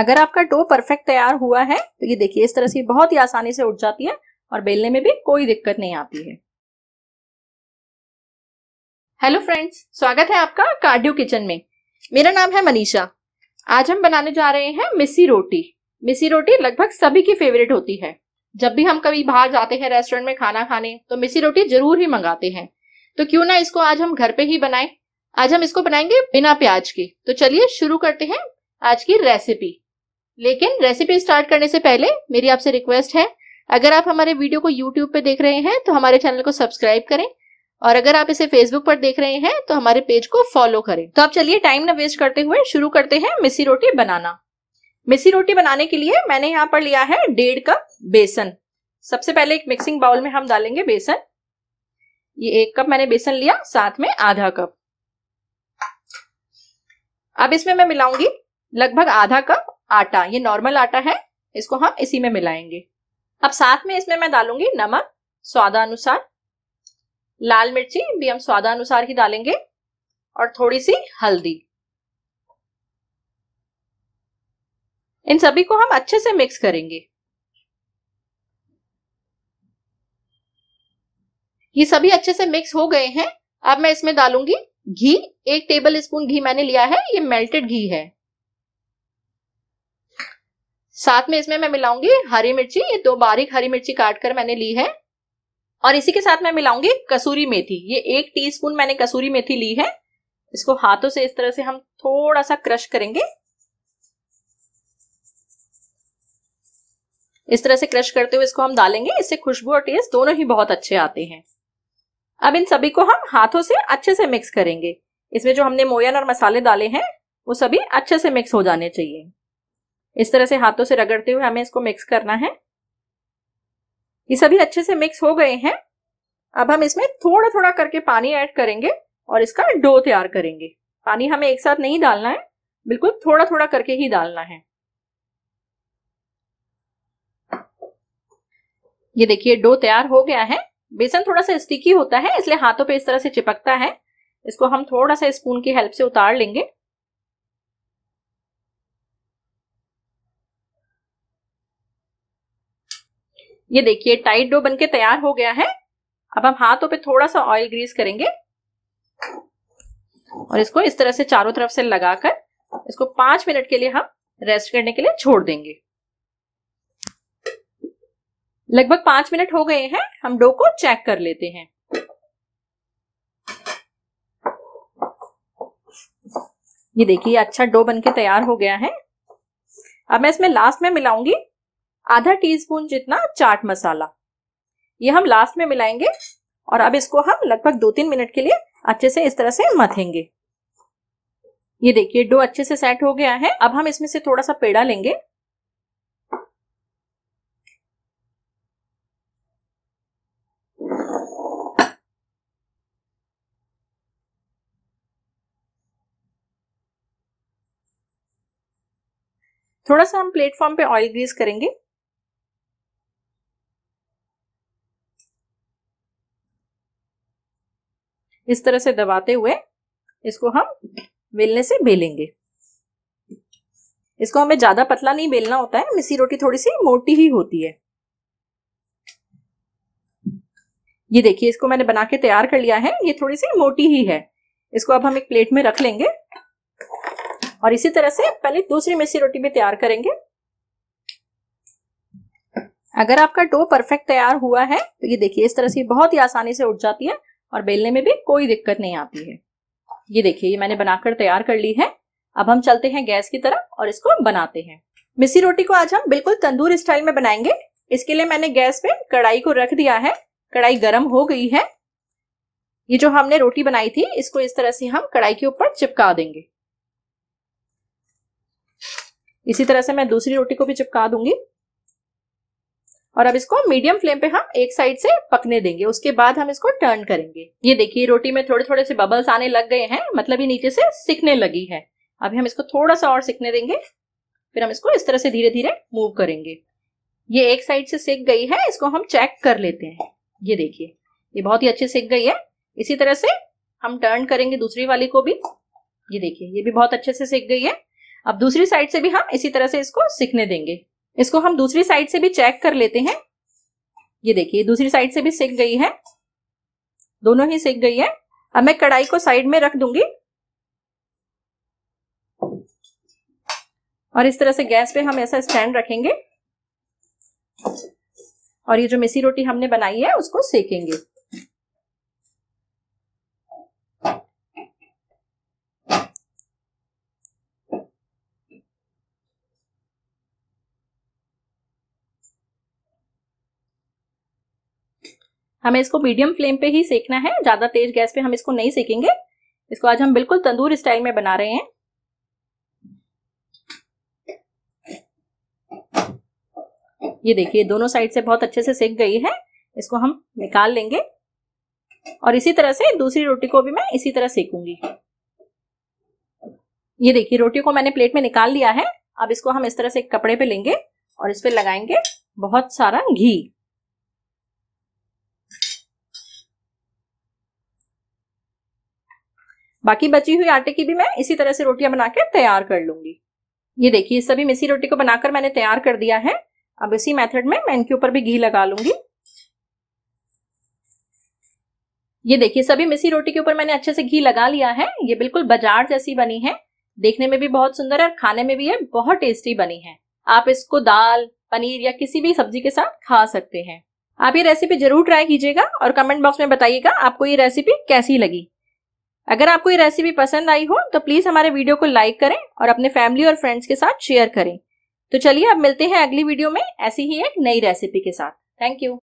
अगर आपका dough perfect तैयार हुआ है तो ये देखिए इस तरह से बहुत ही आसानी से उठ जाती है और बेलने में भी कोई दिक्कत नहीं आती है। हेलो फ्रेंड्स, स्वागत है आपका कार्डियो किचन में। मेरा नाम है मनीषा। आज हम बनाने जा रहे हैं मिस्सी रोटी। मिस्सी रोटी लगभग सभी की फेवरेट होती है। जब भी हम कभी बाहर जाते हैं रेस्टोरेंट में खाना खाने तो मिस्सी रोटी जरूर ही मंगाते हैं, तो क्यों ना इसको आज हम घर पे ही बनाएं। आज हम इसको बनाएंगे बिना प्याज के। तो चलिए शुरू करते हैं आज की रेसिपी। लेकिन रेसिपी स्टार्ट करने से पहले मेरी आपसे रिक्वेस्ट है, अगर आप हमारे वीडियो को यूट्यूब पे देख रहे हैं तो हमारे चैनल को सब्सक्राइब करें, और अगर आप इसे फेसबुक पर देख रहे हैं तो हमारे पेज को फॉलो करें। तो अब चलिए टाइम न वेस्ट करते हुए शुरू करते हैं मिस्सी रोटी बनाना। मिस्सी रोटी बनाने के लिए मैंने यहाँ पर लिया है 1.5 कप बेसन। सबसे पहले एक मिक्सिंग बाउल में हम डालेंगे बेसन। ये 1 कप मैंने बेसन लिया, साथ में आधा कप। अब इसमें मैं मिलाऊंगी लगभग आधा कप आटा। ये नॉर्मल आटा है, इसको हम इसी में मिलाएंगे। अब साथ में इसमें मैं डालूंगी नमक स्वादानुसार, लाल मिर्ची भी हम स्वादानुसार ही डालेंगे, और थोड़ी सी हल्दी। इन सभी को हम अच्छे से मिक्स करेंगे। ये सभी अच्छे से मिक्स हो गए हैं। अब मैं इसमें डालूंगी घी। 1 टेबल स्पून घी मैंने लिया है, ये मेल्टेड घी है। साथ में इसमें मैं मिलाऊंगी हरी मिर्ची। ये 2 बारीक हरी मिर्ची काट कर मैंने ली है, और इसी के साथ मैं मिलाऊंगी कसूरी मेथी। ये 1 टीस्पून मैंने कसूरी मेथी ली है। इसको हाथों से इस तरह से हम थोड़ा सा क्रश करेंगे। इस तरह से क्रश करते हुए इसको हम डालेंगे। इससे खुशबू और टेस्ट दोनों ही बहुत अच्छे आते हैं। अब इन सभी को हम हाथों से अच्छे से मिक्स करेंगे। इसमें जो हमने मोयन और मसाले डाले हैं वो सभी अच्छे से मिक्स हो जाने चाहिए। इस तरह से हाथों से रगड़ते हुए हमें इसको मिक्स करना है। ये सभी अच्छे से मिक्स हो गए हैं। अब हम इसमें थोड़ा थोड़ा करके पानी ऐड करेंगे और इसका डो तैयार करेंगे। पानी हमें एक साथ नहीं डालना है, बिल्कुल थोड़ा थोड़ा करके ही डालना है। ये देखिए डो तैयार हो गया है। बेसन थोड़ा सा स्टिकी होता है, इसलिए हाथों पे इस तरह से चिपकता है। इसको हम थोड़ा सा स्पून की हेल्प से उतार लेंगे। ये देखिए टाइट डो बनके तैयार हो गया है। अब हम हाथों पे थोड़ा सा ऑयल ग्रीस करेंगे और इसको इस तरह से चारों तरफ से लगाकर इसको 5 मिनट के लिए हम रेस्ट करने के लिए छोड़ देंगे। लगभग 5 मिनट हो गए हैं। हम डो को चेक कर लेते हैं। ये देखिए अच्छा डो बनके तैयार हो गया है। अब मैं इसमें लास्ट में मिलाऊंगी आधा टीस्पून जितना चाट मसाला। ये हम लास्ट में मिलाएंगे, और अब इसको हम लगभग 2-3 मिनट के लिए अच्छे से इस तरह से मथेंगे। ये देखिए डो अच्छे से सेट हो गया है। अब हम इसमें से थोड़ा सा पेड़ा लेंगे। थोड़ा सा हम प्लेटफॉर्म पे ऑयल ग्रीस करेंगे। इस तरह से दबाते हुए इसको हम बेलने से बेलेंगे। इसको हमें ज्यादा पतला नहीं बेलना होता है, मिस्सी रोटी थोड़ी सी मोटी ही होती है। ये देखिए इसको मैंने बना के तैयार कर लिया है। ये थोड़ी सी मोटी ही है। इसको अब हम एक प्लेट में रख लेंगे और इसी तरह से पहले दूसरी मिस्सी रोटी भी तैयार करेंगे। अगर आपका डो परफेक्ट तैयार हुआ है तो ये देखिए इस तरह से बहुत ही आसानी से उठ जाती है और बेलने में भी कोई दिक्कत नहीं आती है। ये देखिए ये मैंने बनाकर तैयार कर ली है। अब हम चलते हैं गैस की तरफ और इसको बनाते हैं। मिस्सी रोटी को आज हम बिल्कुल तंदूर स्टाइल में बनाएंगे। इसके लिए मैंने गैस पे कढ़ाई को रख दिया है। कढ़ाई गर्म हो गई है। ये जो हमने रोटी बनाई थी इसको इस तरह से हम कढ़ाई के ऊपर चिपका देंगे। इसी तरह से मैं दूसरी रोटी को भी चिपका दूंगी, और अब इसको मीडियम फ्लेम पे हम एक साइड से पकने देंगे। उसके बाद हम इसको टर्न करेंगे। ये देखिए रोटी में थोड़े थोड़े से बबल्स आने लग गए हैं, मतलब ये नीचे से सिकने लगी है। अभी हम इसको थोड़ा सा और सिकने देंगे, फिर हम इसको इस तरह से धीरे धीरे मूव करेंगे। ये एक साइड से सिक गई है, इसको हम चेक कर लेते हैं। ये देखिए ये बहुत ही अच्छी सिक गई है। इसी तरह से हम टर्न करेंगे दूसरी वाली को भी। ये देखिए ये भी बहुत अच्छे से सिक गई है। अब दूसरी साइड से भी हम इसी तरह से इसको सिकने देंगे। इसको हम दूसरी साइड से भी चेक कर लेते हैं। ये देखिए दूसरी साइड से भी सिक गई है, दोनों ही सिक गई है। अब मैं कढ़ाई को साइड में रख दूंगी और इस तरह से गैस पे हम ऐसा स्टैंड रखेंगे और ये जो मिसी रोटी हमने बनाई है उसको सेकेंगे। हमें इसको मीडियम फ्लेम पे ही सेकना है, ज्यादा तेज गैस पे हम इसको नहीं सेकेंगे। इसको आज हम बिल्कुल तंदूर स्टाइल में बना रहे हैं। ये देखिए दोनों साइड से बहुत अच्छे से सेक गई है, इसको हम निकाल लेंगे और इसी तरह से दूसरी रोटी को भी मैं इसी तरह सेकूंगी। ये देखिए रोटी को मैंने प्लेट में निकाल लिया है। अब इसको हम इस तरह से कपड़े पे लेंगे और इस पे लगाएंगे बहुत सारा घी। बाकी बची हुई आटे की भी मैं इसी तरह से रोटियां बना के तैयार कर लूंगी। ये देखिए सभी मिसी रोटी को बनाकर मैंने तैयार कर दिया है। अब इसी मेथड में मैं इनके ऊपर भी घी लगा लूंगी। ये देखिए सभी मिसी रोटी के ऊपर मैंने अच्छे से घी लगा लिया है। ये बिल्कुल बाजार जैसी बनी है, देखने में भी बहुत सुंदर है और खाने में भी ये बहुत टेस्टी बनी है। आप इसको दाल, पनीर या किसी भी सब्जी के साथ खा सकते हैं। आप ये रेसिपी जरूर ट्राई कीजिएगा और कमेंट बॉक्स में बताइएगा आपको ये रेसिपी कैसी लगी। अगर आपको ये रेसिपी पसंद आई हो तो प्लीज हमारे वीडियो को लाइक करें और अपने फैमिली और फ्रेंड्स के साथ शेयर करें। तो चलिए अब मिलते हैं अगली वीडियो में ऐसी ही एक नई रेसिपी के साथ। Thank you.